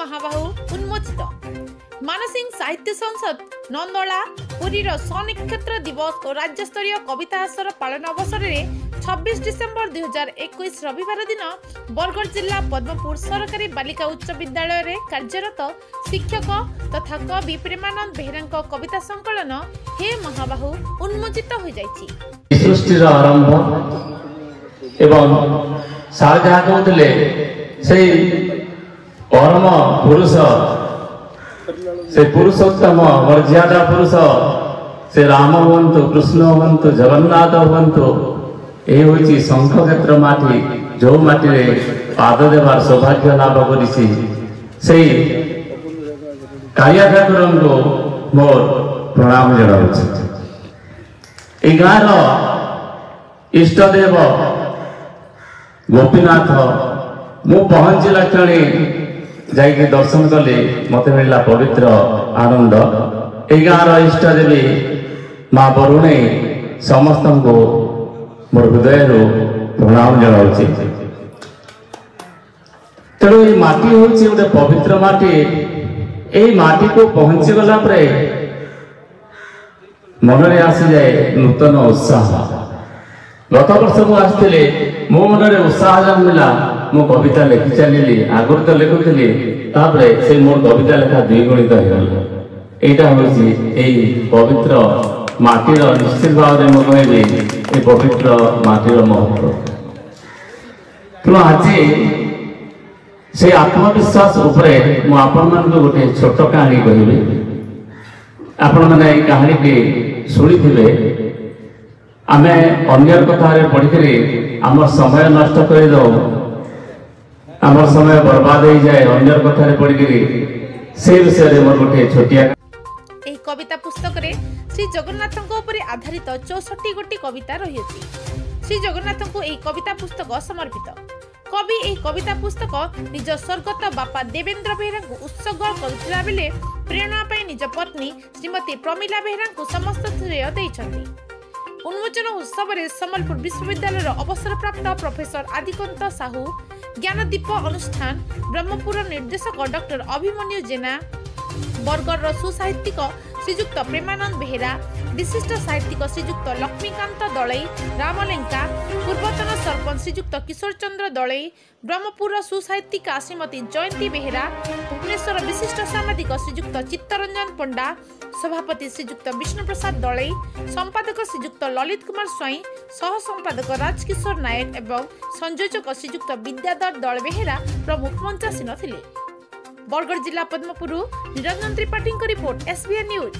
महाबाहु उन्मोचित मानसिंह साहित्य संसद नंदला पुरीर सनिक्षेत्र दिवस और राज्य स्तरीय कविता आसर पालन अवसर में 26 डिसेम्बर 2021 रविवार दिन बरगढ़ जिला पद्मपुर सरकारी बालिका उच्च विद्यालय रे कार्यरत शिक्षक तथा कवि प्रेमानंद बेहरा कविता संकलन हे महाबाहु उन्मोचित हो जायछि। सृष्टि रा आरंभ एवं साजा कहतले सेई परम पुरुष से पुरुषोत्तम मर्यादा पुरुष से राम हवंतु कृष्ण हवंतु जगन्नाथ हवंतु ए होची शंख क्षेत्र माटी जो माटी रे पाद देवार सौभाग्य लाभ करिसी सेई कालिया ठाकुरन को मोर प्रणाम जणाउछि। गाँव इष्टदेव गोपीनाथ मु पहुँचला क्षणी जाइके दर्शन कले मते मिलला पवित्र आनंद। गाँव इष्टदेवी माँ वरुणे समस्त को मोर हृदय प्रणाम जनावि। तेणु ये माटी होची गोटे पवित्र माटी। ए माटी को पहुंची गला परे मन में आसी जाए नूतन उत्साह। गत वर्ष को आसले मो मन में उत्साह जन्मिला मो कविता लिखि चलिली। आगुरी तो लिखुली से मोर कविता लेखा द्विगुणित होगा। यहाँ हूँ पवित्र माटीर निश्चित भाव में कह पवित्र माटीर महत्व। तेणु आज से आत्मविश्वास उपरे मु आपण मान गोटे छोट कहानी कहबी। आपण मैंने कहानी की शुणी आम अन्य कथा पढ़ी आम समय नष्ट कर दो आम समय बर्बाद हो जाए अन्य कथा पढ़ी से विषय में मोर गोटे छोटिया कविता पुस्तक रे श्री जगन्नाथ आधारित 64 गोटी कविता रही अछि। श्री जगन्नाथ को एक कविता पुस्तक समर्पित। कवि एक कविता पुस्तक निज स्वर्गत बापा देवेंद्र बेहरा को उत्सर्ग करथिला बेले प्रेरणा पाई निज पत्नी श्रीमती प्रमिला बेहरा को समस्त श्रेय दैछथि। उन्मोचन उत्सव में सम्बलपुर विश्वविद्यालय अवसरप्राप्त प्रोफेसर आदिकंत साहू, ज्ञानदीप अनुष्ठान ब्रह्मपुर निर्देशक डॉक्टर अभिमन्यु जेना, बरगढ़ सुसाहित्यिक श्रीजुक्त प्रेमानंद बेहरा, विशिष्ट साहित्यिक श्रीजुक्त लक्ष्मीकांत दलई रामलेंका, पूर्वतन सरपंच श्रीजुक्त किशोर चंद्र दलई, ब्रह्मपुर सुसाहित्यिका श्रीमती जयंती बेहरा, भुवनेश्वर विशिष्ट सामाजिक श्रीजुक्त चित्तरंजन पंडा, सभापति श्रीजुक्त विष्णुप्रसाद दलई, संपादक श्रीजुक्त ललित कुमार स्वाईं, सह संपादक राजकिशोर नायक एवं संयोजक श्रीजुक्त विद्याधर दल बेहरा प्रमुख मंचासीन थिले। बरगढ़ जिला पद्मपुरु Niranjan Tripathi report SVN news.